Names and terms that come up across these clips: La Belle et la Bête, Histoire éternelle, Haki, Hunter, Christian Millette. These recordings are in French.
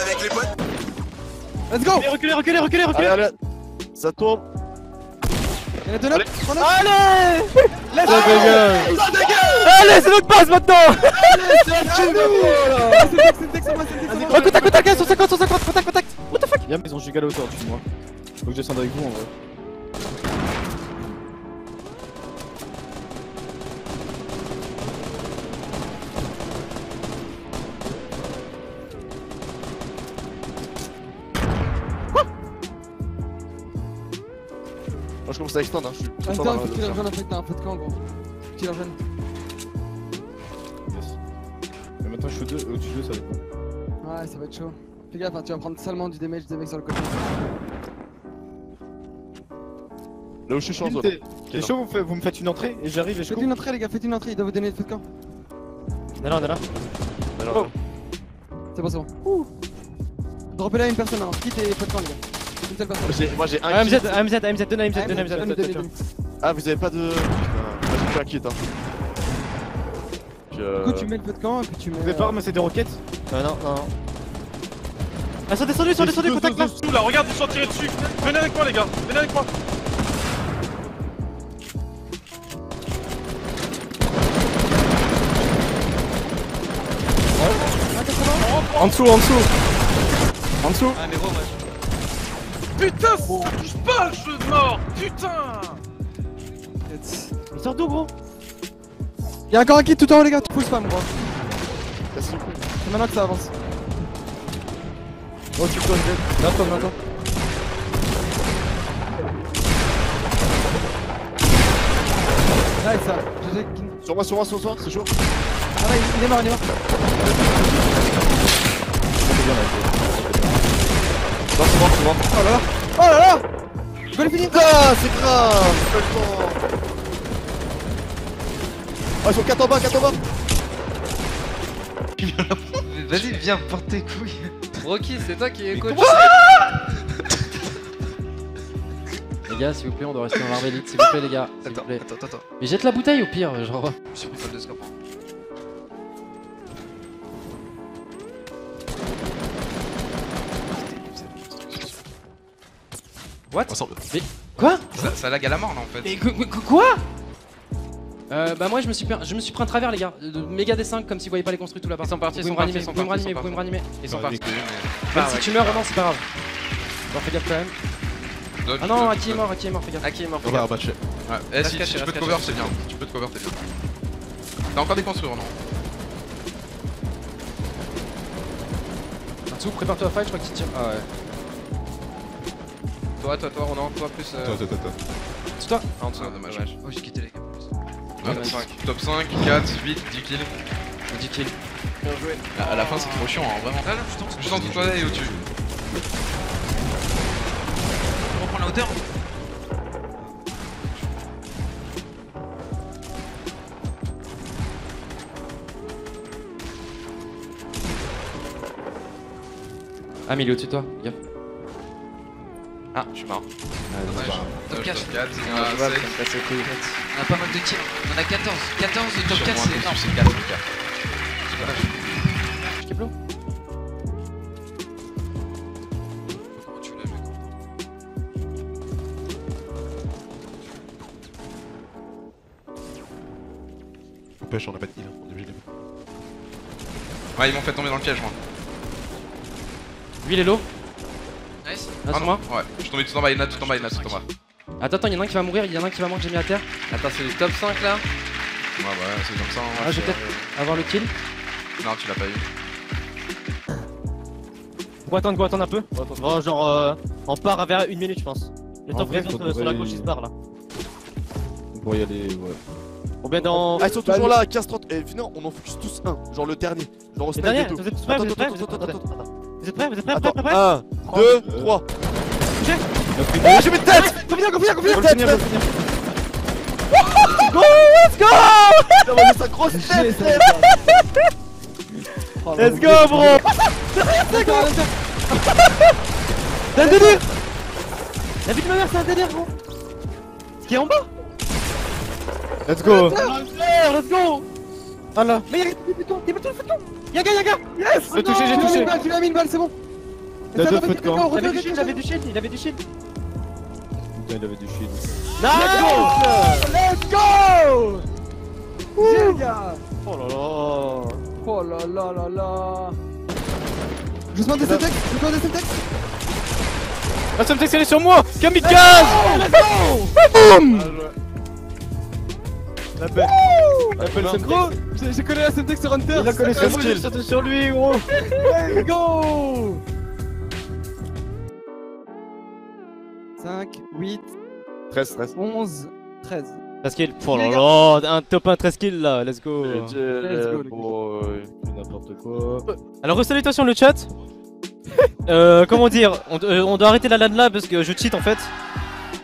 avec les potes. Let's go. Reculez. Allez. Ça tourne. Il y en a deux là. Allez. Let's go. Allez, c'est notre base maintenant. Allez, c'est notre base. Contact, gars, 150, contact. What the fuck. Y'a maison gigalée autour de moi. Faut que je descende avec vous en vrai. Moi je commence à extendre, hein, je suis tout le temps là. Faut qu'il rejoigne en fait, t'as un peu de camp en gros. Faut qu'il rejoigne. Yes. Mais maintenant je suis deux, au-dessus de deux, ça va être bon. Ouais, ça va être chaud. Fais gaffe, tu vas prendre salement du damage des mecs sur le côté. Là où je suis, je suis en zone. T'es chaud, vous me faites une entrée et j'arrive et je coupe. Faites une entrée les gars, faites une entrée, il doit vous donner le feu de camp. Là. C'est bon, c'est bon. Ouh. Droppez là une personne, hein. Quitte et feu de camp les gars. Moi j'ai un kit. AMZ, donne AMZ, Ah, vous avez pas de. Putain, moi j'ai fait un kit hein. Du coup, tu mets le feu de camp et puis tu mets. Vous pouvez pas ramasser des roquettes? Non. Ah, sont descendus, contact là. Là, regarde, ils sont tirés dessus. Venez avec moi, les gars, En dessous. Ah, mais gros, ouais. Putain, ça touche pas le jeu de mort. Putain. Il sort d'où gros? Y'a encore un kit tout en haut les gars, tu pousses pas mon gros. C'est maintenant que ça avance. Oh tu peux enlever, viens toi. Nice ça, GG. Sur moi, c'est chaud. Ah ouais, il est mort. C'est bon. Oh là là. Je vais le finir. Ah, c'est grave. Oh, ils sont 4 en bas. Vas-y, viens, porte tes couilles. Rocky, c'est toi qui es coach. Les gars, s'il vous plaît, on doit rester dans l'armée élite. S'il vous plaît, les gars. Attends. Mais jette la bouteille au pire, genre. Je suis pas de scope. What? Mais quoi? Ça lag à la mort là en fait. Mais quoi? Bah moi je me suis pris un travers les gars. Méga D5 comme si vous voyez pas les construits tout là-bas. Ils sont partis, vous pouvez me ranimer. Ils sont partis. Même si tu meurs, non c'est pas grave. Bon fais gaffe quand même. Ah non, Haki est mort, fais gaffe. On va rabatcher. Ouais, si tu peux te cover c'est bien. T'as encore des construits non? Matsu, prépare-toi à fight, je crois que tu tires. Ah ouais. Toi, on a en toi plus. Toi. C'est toi? Ah, en dessous, dommage. Oh, j'ai quitté les gars. Top 5, 4, 8, 10 kills. 10 kills. Bien joué. À la fin, c'est trop chiant, hein, vraiment. Là, je tente toi et au-dessus. On reprend la hauteur. Ah, mais il est au-dessus de toi, y'a. Ah, je suis marrant. Dommage. Top 4, on a pas mal de kills. On a 14. 14 de top 4, c'est énorme. C'est 4. Je t'ai bloqué. Comment tu l'as joué? Faut pêche, on a pas de heal. On est obligé de les mettre. Ouais, ils m'ont fait tomber dans le piège, moi. Lui, il est low. Nice. Ah, c'est moi? Ouais, je suis tombé tout en bas, il y en a tout en bas. Attends, y'en a un qui va mourir, y'en a un qui va mourir que j'ai mis à terre. Attends, c'est le top 5 là? Ouais, bah ouais, c'est comme ça. Ah, je vais peut-être avoir le kill. Non, tu l'as pas eu. Faut attendre un peu. Bon, genre, on part vers une minute, je pense. Le temps présent sur la gauche, il se barre là. On pourrait y aller, ouais. On vient dans. Ah, ils sont toujours là, 15-30. Et finalement, on en focus tous un. Genre le dernier. Genre au snipe et tout. Vous êtes prêts? 1, 2, 3. Oh, j'ai mis de tête! Confiant! Let's go! Ça va mettre sa grosse tête! Let's go, bro! C'est un délire! La vie de ma mère, c'est un délire, gros! Ce qui est en bas? Let's go! Ah là! Mais y'a tout le feu de camp! Y'a un gars! Yes! J'ai touché! Tu l'as mis une balle, c'est bon! Il a deux feux de camp. Il avait du shield, il avait du shield. Putain, il avait du shield. Let's go. Ouh. Oh la la. Oh la la la la. Justement des syntax. La syntax elle est sur moi. Kamikaze. Boum. La bête. Gros, j'ai collé la syntax sur Hunter. Il a collé sur lui, j'ai sauté sur lui, gros. Let's go. 5, 8, 13, 11, 13. 13 kills. Oh la la, un top 1 13 kills là, let's go. Let's go, n'importe quoi. Alors, salutations le chat. Comment dire, on doit arrêter la LAN là parce que je cheat en fait.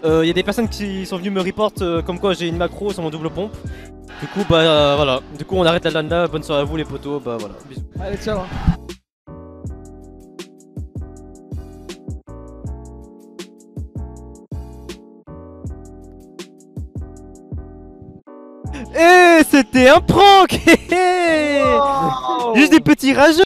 Il y a des personnes qui sont venues me report comme quoi j'ai une macro sur mon double pompe. Du coup bah voilà, du coup on arrête la LAN là, bonne soirée à vous les potos, bah voilà, bisous. Allez ciao. Eh, c'était un prank. Juste des petits rageux.